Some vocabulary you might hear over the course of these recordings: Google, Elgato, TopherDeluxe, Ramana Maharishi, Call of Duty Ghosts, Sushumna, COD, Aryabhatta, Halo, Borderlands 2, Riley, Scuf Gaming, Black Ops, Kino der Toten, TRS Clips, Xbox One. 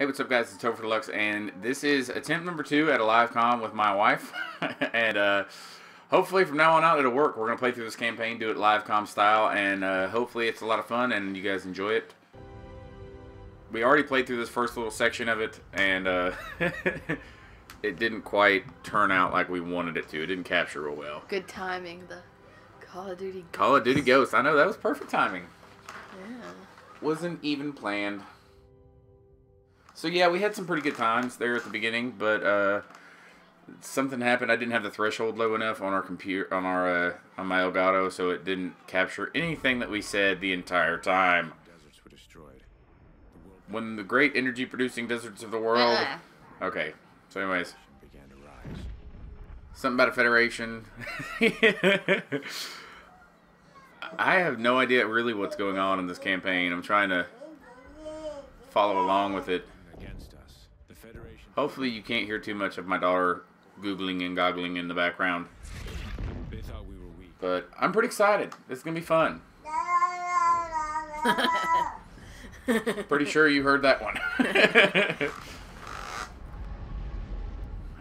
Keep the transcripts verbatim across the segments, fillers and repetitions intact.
Hey, what's up guys, it's TopherDeluxe, and this is attempt number two at a live com with my wife, and uh, hopefully from now on out it'll work. We're going to play through this campaign, do it live com style, and uh, hopefully it's a lot of fun and you guys enjoy it. We already played through this first little section of it, and uh, it didn't quite turn out like we wanted it to. It didn't capture real well. Good timing, the Call of Duty Ghosts. Call of Duty Ghosts, I know, that was perfect timing. Yeah. Wasn't even planned. So yeah, we had some pretty good times there at the beginning, but uh, something happened. I didn't have the threshold low enough on our computer, on our uh, on my Elgato, so it didn't capture anything that we said the entire time. Deserts were destroyed. The world when the great energy-producing deserts of the world. Uh. Okay. So, anyways, began to rise. Something about a federation. I have no idea really what's going on in this campaign. I'm trying to follow along with it. Hopefully you can't hear too much of my daughter googling and goggling in the background. They thought we were weak. But I'm pretty excited. It's gonna be fun. Pretty sure you heard that one.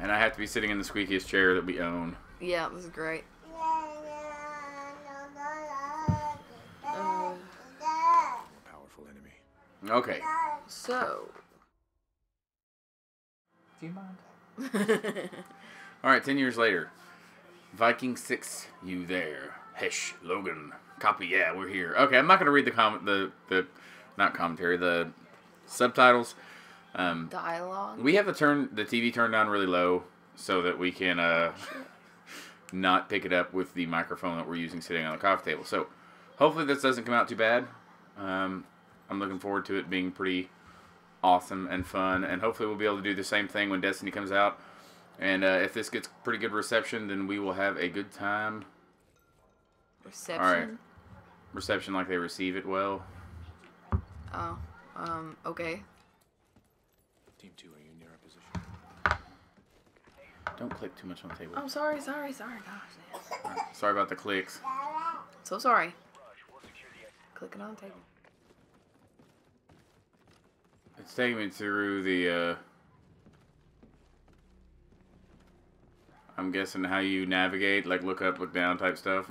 And I have to be sitting in the squeakiest chair that we own. Yeah, this is great. Uh, Powerful enemy. Okay. So. Do you mind? Alright, ten years later. Viking six, you there. Hesh, Logan. Copy, yeah, we're here. Okay, I'm not going to read the comment, the, the, not commentary, the subtitles. Um, Dialogue? We have to turn the T V turned down really low so that we can uh, not pick it up with the microphone that we're using sitting on the coffee table. So, hopefully this doesn't come out too bad. Um, I'm looking forward to it being pretty awesome and fun, and hopefully we'll be able to do the same thing when Destiny comes out, and uh, if this gets pretty good reception, then we will have a good time. Reception? Alright. Reception like they receive it well. Oh, um, okay. Team two, are you near our position? Don't click too much on the table. I'm sorry, sorry, sorry, gosh. Right. Sorry about the clicks. So sorry. Clicking on the table. It's taking me through the, uh, I'm guessing how you navigate, like look up, look down type stuff.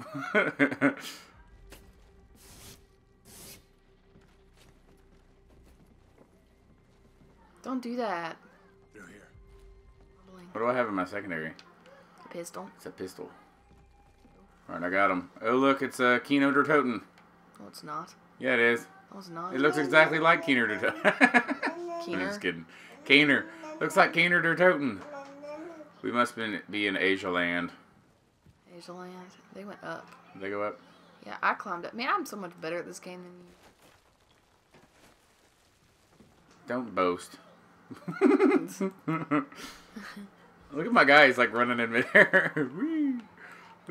Don't do that. They're here. What do I have in my secondary? A pistol. It's a pistol. Alright, I got him. Oh look, it's uh, Kino der Toten. No, it's not. Yeah, it is. No, it's not. It looks exactly like Kino der Toten. I'm just kidding. Keener. Looks like Kino der Toten. We must been, be in Asia land. Asia land? They went up. Did they go up? Yeah, I climbed up. Man, I'm so much better at this game than you. Don't boast. Look at my guy. He's like running in midair. Wee.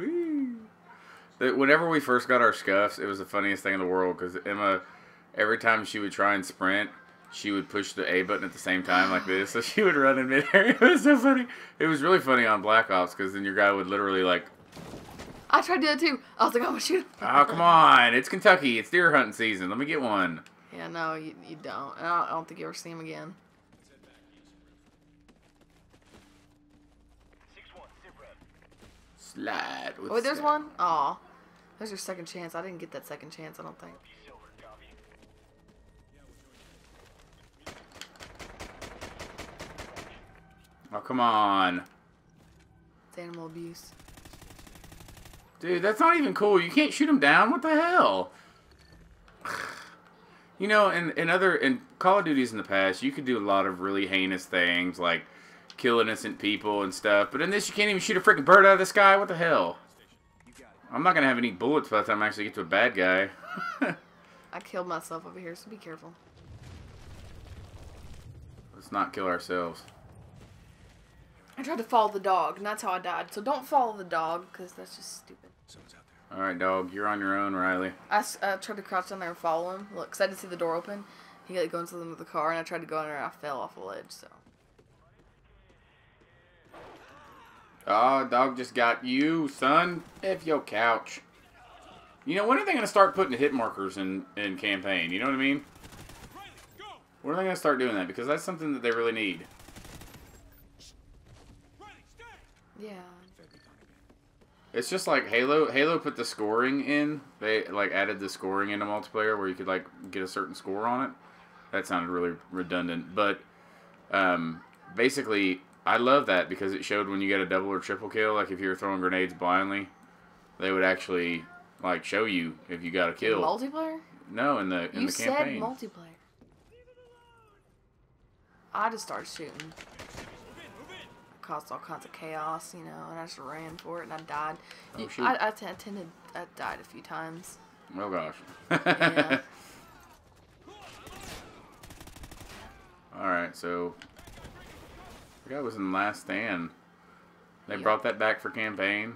Wee. Whenever we first got our scuffs, it was the funniest thing in the world because Emma, every time she would try and sprint, she would push the A button at the same time like this, so she would run in midair. It was so funny. It was really funny on Black Ops, because then your guy would literally, like... I tried to do it, too. I was like, oh, shoot. Oh, come on. It's Kentucky. It's deer hunting season. Let me get one. Yeah, no, you, you don't. I don't think you ever see him again. Slide. What's Wait, there's that? one? Aw. There's your second chance. I didn't get that second chance, I don't think. Oh, come on. It's animal abuse. Dude, that's not even cool. You can't shoot him down. What the hell? You know, in, in other... In Call of Duties in the past, you could do a lot of really heinous things, like kill innocent people and stuff. But in this, you can't even shoot a freaking bird out of the sky. What the hell? I'm not going to have any bullets by the time I actually get to a bad guy. I killed myself over here, so be careful. Let's not kill ourselves. I tried to follow the dog, and that's how I died. So don't follow the dog, because that's just stupid. Someone's out there. All right, dog. You're on your own, Riley. I uh, tried to crouch down there and follow him. Look, because I didn't see the door open. He got going to the car, and I tried to go in there, and I fell off a ledge, so. Oh, dog just got you, son. F your couch. You know, when are they going to start putting hit markers in, in campaign? You know what I mean? When are they gonna start doing that? Because that's something that they really need. Yeah. It's just like Halo. Halo put the scoring in. They like added the scoring into multiplayer where you could like get a certain score on it. That sounded really redundant, but um, basically, I love that because it showed when you get a double or triple kill. Like if you were throwing grenades blindly, they would actually like show you if you got a kill. Multiplayer? No, in the in you the campaign. You said multiplayer. I just started shooting. Caused all kinds of chaos, you know, and I just ran for it and I died. Oh, shoot. I, I, t I tended, I died a few times. Oh gosh. Yeah. All right, so the guy was in Last Stand. They yep. brought that back for campaign.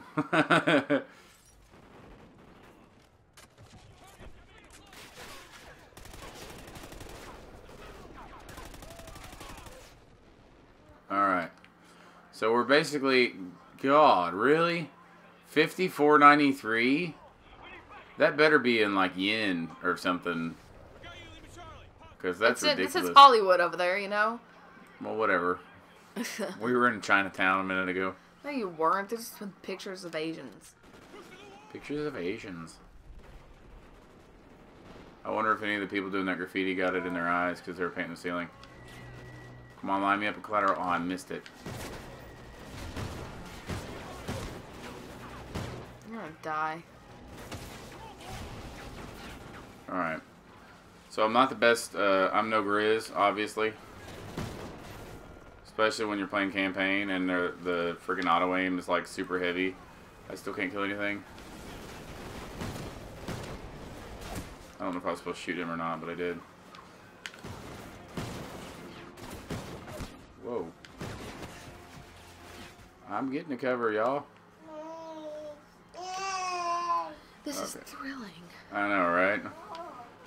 All right. So we're basically, God, really? fifty-four ninety-three? That better be in like yen or something. Because that's it's ridiculous. This is Hollywood over there, you know? Well, whatever. We were in Chinatown a minute ago. No, you weren't. There's just pictures of Asians. Pictures of Asians. I wonder if any of the people doing that graffiti got it in their eyes because they were painting the ceiling. Come on, line me up a collateral. Oh, I missed it. Die. Alright. So I'm not the best, uh, I'm no Grizz, obviously. Especially when you're playing campaign and the, the freaking auto aim is like super heavy. I still can't kill anything. I don't know if I was supposed to shoot him or not, but I did. Whoa. I'm getting to cover, y'all. This okay. is thrilling. I know, right?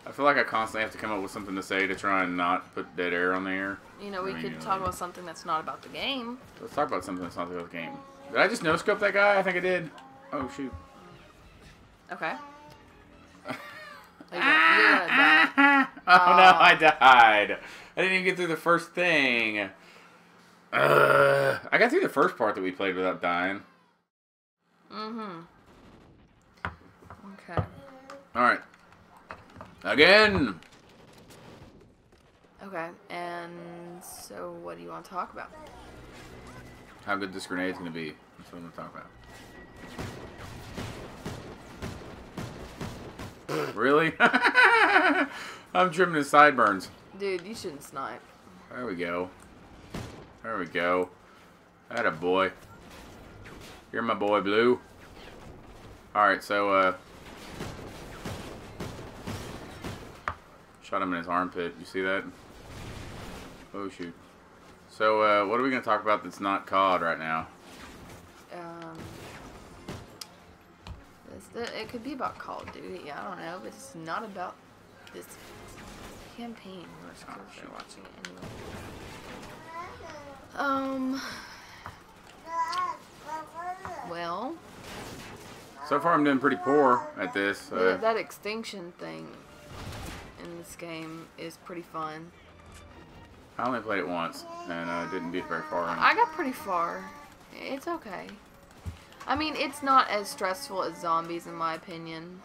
I feel like I constantly have to come up with something to say to try and not put dead air on the air. You know, we I mean, could you know, talk like, about something that's not about the game. Let's talk about something that's not about the game. Did I just no-scope that guy? I think I did. Oh, shoot. Okay. Like, you're gonna die. Oh, uh, no, I died. I didn't even get through the first thing. Uh, I got through the first part that we played without dying. Mm-hmm. Okay. Alright. Again! Okay, and so what do you want to talk about? How good this grenade's going to be. That's what I'm going to talk about. Really? I'm trimming his sideburns. Dude, you shouldn't snipe. There we go. There we go. Atta boy. You're my boy, Blue. Alright, so, uh... shot him in his armpit. You see that? Oh, shoot. So, uh, what are we going to talk about that's not C O D right now? Um, this, it could be about Call of Duty. I don't know. It's not about this campaign. Which oh, they're watching it anyway. Um... Well... So far, I'm doing pretty poor at this. Uh, yeah, that extinction thing in this game is pretty fun. I only played it once, and I uh, didn't get very far. In it. I got pretty far. It's okay. I mean, it's not as stressful as Zombies, in my opinion,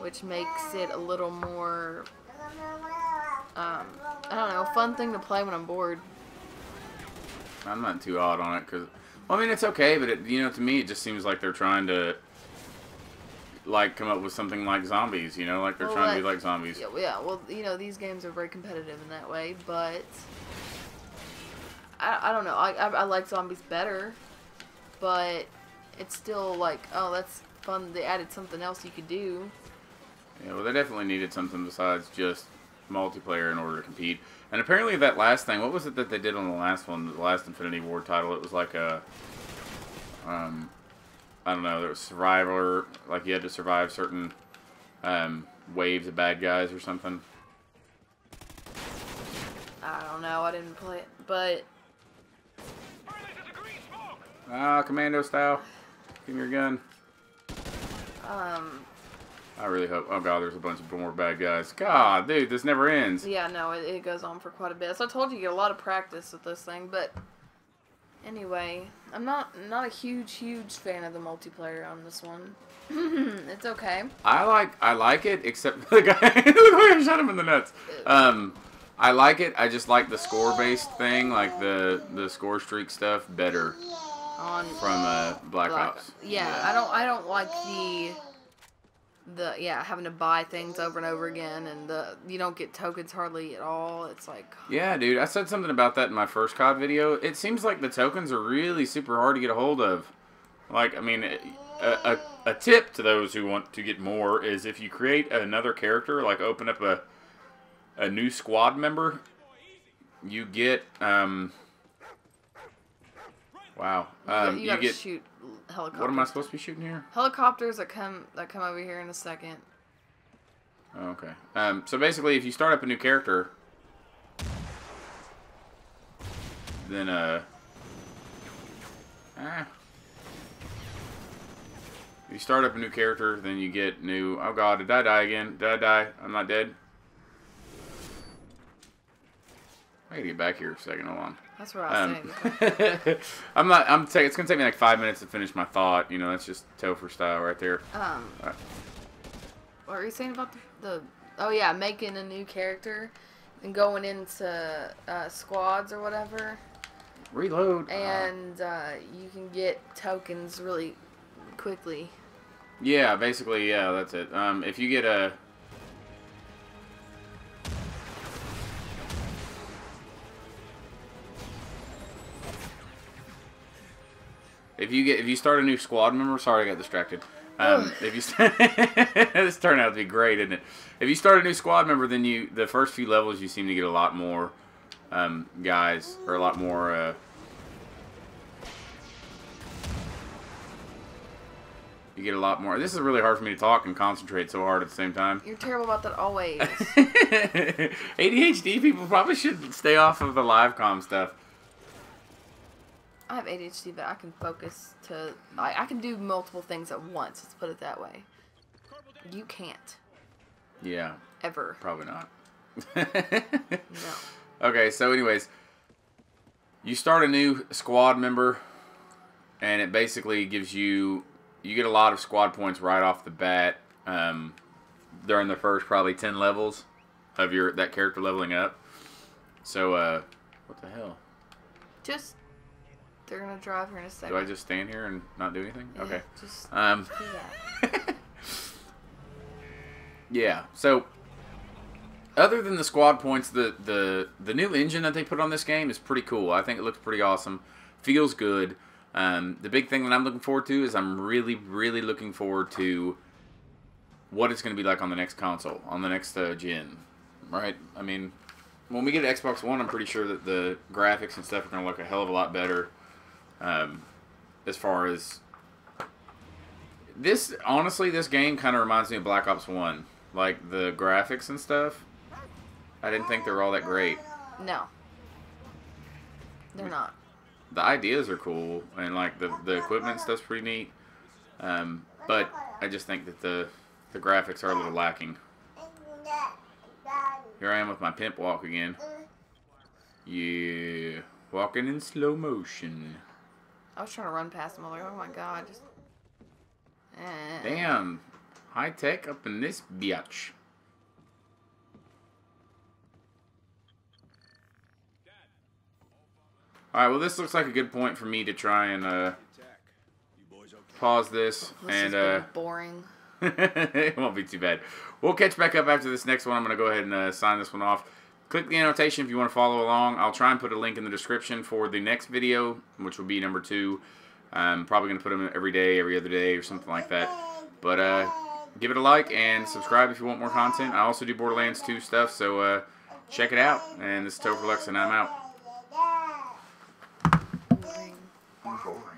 which makes it a little more, um, I don't know, fun thing to play when I'm bored. I'm not too odd on it, because... I mean, it's okay, but it, you know, to me, it just seems like they're trying to, like, come up with something like Zombies. You know, like they're well, trying like, to be like Zombies. Yeah, yeah, well, you know, these games are very competitive in that way, but I, I don't know. I, I, I like Zombies better, but it's still like, oh, that's fun. They added something else you could do. Yeah, well, they definitely needed something besides just multiplayer in order to compete. And apparently that last thing, what was it that they did on the last one, the last Infinity War title? It was like a, um, I don't know, there was survivor, like you had to survive certain um, waves of bad guys or something. I don't know, I didn't play it, but... Ah, commando style. Give me your gun. Um... I really hope. Oh god, there's a bunch of more bad guys. God, dude, this never ends. Yeah, no, it, it goes on for quite a bit. So I told you, you get a lot of practice with this thing, but anyway, I'm not not a huge, huge fan of the multiplayer on this one. It's okay. I like I like it, except for the guy. Look where I shot him in the nuts. Um, I like it. I just like the score-based thing, like the the score streak stuff, better. On from uh, Black, Black Ops. Yeah, yeah, I don't I don't like the. The yeah, having to buy things over and over again, and the you don't get tokens hardly at all. It's like, yeah, dude, I said something about that in my first C O D video. It seems like the tokens are really super hard to get a hold of. Like, I mean, a, a, a tip to those who want to get more is if you create another character, like open up a a new squad member, you get um wow um, you, you, you get shoot. Helicopters. What am I supposed to be shooting here? Helicopters that come that come over here in a second. Okay. Um, so basically, if you start up a new character, then uh, ah, if you start up a new character, then you get new. Oh god, did I die again? Did I die? I'm not dead. I gotta get back here a second. Hold on. That's what I was um, saying. I'm not. I'm. T it's gonna take me like five minutes to finish my thought. You know, that's just Topher style right there. Um. Right. What were you saying about the, the? Oh yeah, making a new character and going into uh, squads or whatever. Reload. And uh, you can get tokens really quickly. Yeah, basically, yeah, that's it. Um, if you get a. If you get if you start a new squad member, sorry I got distracted. Um, if you start, this turned out to be great, isn't it? If you start a new squad member, then you the first few levels you seem to get a lot more um, guys or a lot more. Uh, you get a lot more. This is really hard for me to talk and concentrate so hard at the same time. You're terrible about that always. A D H D people probably should stay off of the live comm stuff. I have A D H D, but I can focus to... I, I can do multiple things at once, let's put it that way. You can't. Yeah. Ever. Probably not. No. Okay, so anyways, you start a new squad member, and it basically gives you... You get a lot of squad points right off the bat um, during the first probably ten levels of your that character leveling up. So, uh... What the hell? Just... They're going to drive here in a second. Do I just stand here and not do anything? Yeah, okay. Just um, do that. Yeah. So, other than the squad points, the, the, the new engine that they put on this game is pretty cool. I think it looks pretty awesome. Feels good. Um, the big thing that I'm looking forward to is I'm really, really looking forward to what it's going to be like on the next console, on the next uh, gen. Right? I mean, when we get an Xbox One, I'm pretty sure that the graphics and stuff are going to look a hell of a lot better. Um, as far as this, honestly, this game kind of reminds me of Black Ops one. Like the graphics and stuff, I didn't think they were all that great. No, they're not. The ideas are cool, and like the the equipment and stuff's pretty neat. Um, but I just think that the the graphics are a little lacking. Here I am with my pimp walk again. Yeah. Walking in slow motion. I was trying to run past him. Like, oh my god! Just... Eh. Damn, high tech up in this biatch. All right, well this looks like a good point for me to try and uh, pause this, this and uh, boring. It won't be too bad. We'll catch back up after this next one. I'm gonna go ahead and uh, sign this one off. Click the annotation if you want to follow along. I'll try and put a link in the description for the next video, which will be number two. I'm probably going to put them every day, every other day, or something like that. But uh, give it a like and subscribe if you want more content. I also do Borderlands two stuff, so uh, check it out. And this is TopherDeluxe, and I'm out.